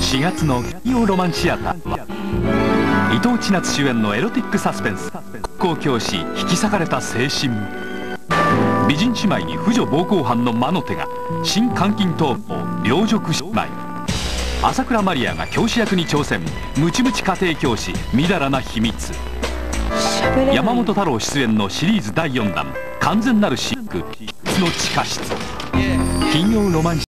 4月の金曜ロマンシアターは伊藤千夏主演のエロティックサスペンス、国交教師引き裂かれた青春、美人姉妹に婦女暴行犯の魔の手が、新監禁逃亡両辱姉妹、朝倉マリアが教師役に挑戦、ムチムチ家庭教師みだらな秘密。山本太郎出演のシリーズ第4弾、完全なるシンク秘密の地下室。金曜ロマンシアター